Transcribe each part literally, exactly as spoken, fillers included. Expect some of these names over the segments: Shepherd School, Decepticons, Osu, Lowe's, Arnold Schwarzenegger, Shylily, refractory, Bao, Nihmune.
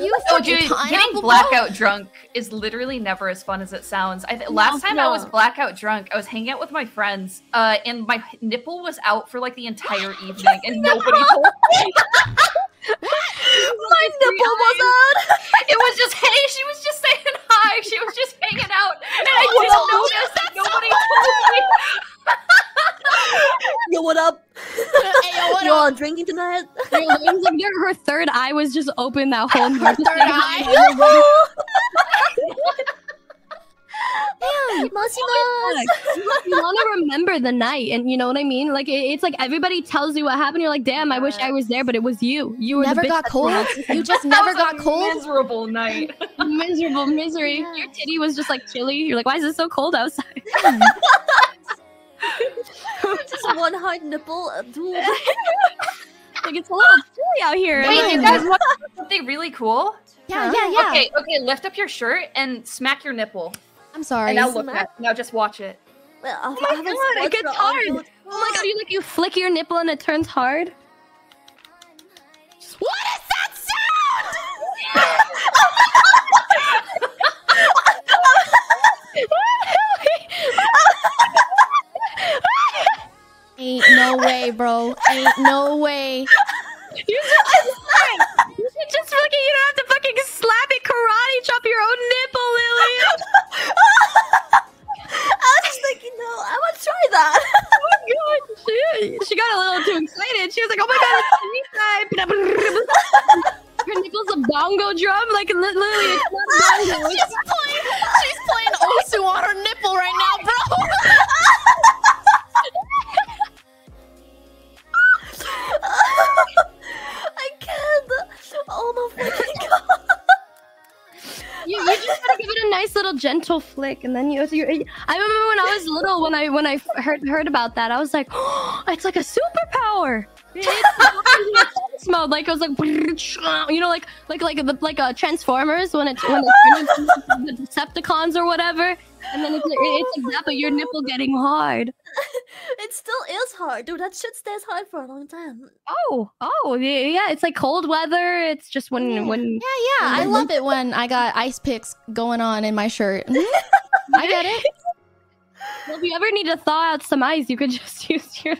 You oh, dude, getting blackout boat? drunk is literally never as fun as it sounds. I th last no, time no. I was blackout drunk, I was hanging out with my friends, uh, and my nipple was out for like the entire evening, and nobody told me. My nipple was out. It was just hey, she was just saying hi. She was just hanging out, and I didn't oh, notice. That nobody told me. Yo, what up? Hey, yo, what you all drinking tonight? Her third eye was just open that whole her third eye. Damn, you want to remember the night, and you know what I mean? Like, it, it's like everybody tells you what happened. You're like, damn, I wish I was there, but it was you. You were never the bitch got cold. You just never got cold. Miserable night. Miserable misery. Yeah. Your titty was just like chilly. You're like, why is it so cold outside? Just one hard nipple. Like, it's a little chilly out here. Wait, you guys want something really cool? Yeah, huh? yeah, yeah. Okay, okay. Lift up your shirt and smack your nipple. I'm sorry. And now look at it. Now just watch it. Well, oh my god, it gets hard. Oh my god, you like you flick your nipple and it turns hard. What is that sound? Ain't no way, bro. Ain't no way. You should just, you should just fucking, you don't have to fucking slap it, karate chop your own nipple, Lily. I was just thinking, no, I want to try that. Oh my god, she, she got a little too excited. She was like, oh my god, it's time. Her nipple's a bongo drum, like literally. It's not a bongo. She's playing, she's playing Osu on her nipple right now, bro. I can't. Oh my fucking god. You, you just gotta give it a nice little gentle flick, and then you. So I remember when I was little, when I when I heard heard about that, I was like, oh, it's like a superpower. It's mode, like it was like, you know, like like like the, like a uh, Transformers when it when the Decepticons or whatever, and then it's, it's like that, but your nipple getting hard. It still is hard, dude. That shit stays hard for a long time. Oh, oh, yeah. It's like cold weather. It's just when when. Yeah, yeah. When I love it when I got ice picks going on in my shirt. I get it. Well, if you ever need to thaw out some ice, you could just use your.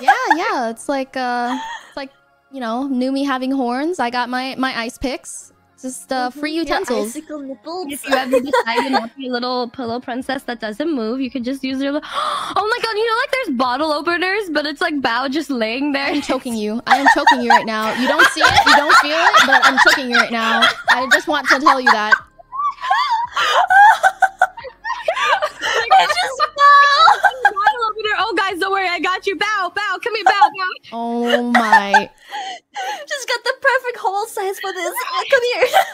Yeah, yeah. It's like uh, it's like, you know, Numi having horns. I got my my ice picks. Just uh, free utensils. Your icicle nipples. If you ever decide to not be a little pillow princess that doesn't move, you could just use your. Little... Oh my god! You know, like there's bottle openers, but it's like Bao just laying there. I'm choking you. I am choking you right now. You don't see it. You don't feel it, but I'm choking you right now. I just want to tell you that. I just Bao. Oh guys, don't worry, I got you. Bao, Bao, come here, Bao, Bao. Oh my. Just got the perfect hole size for this. Come here.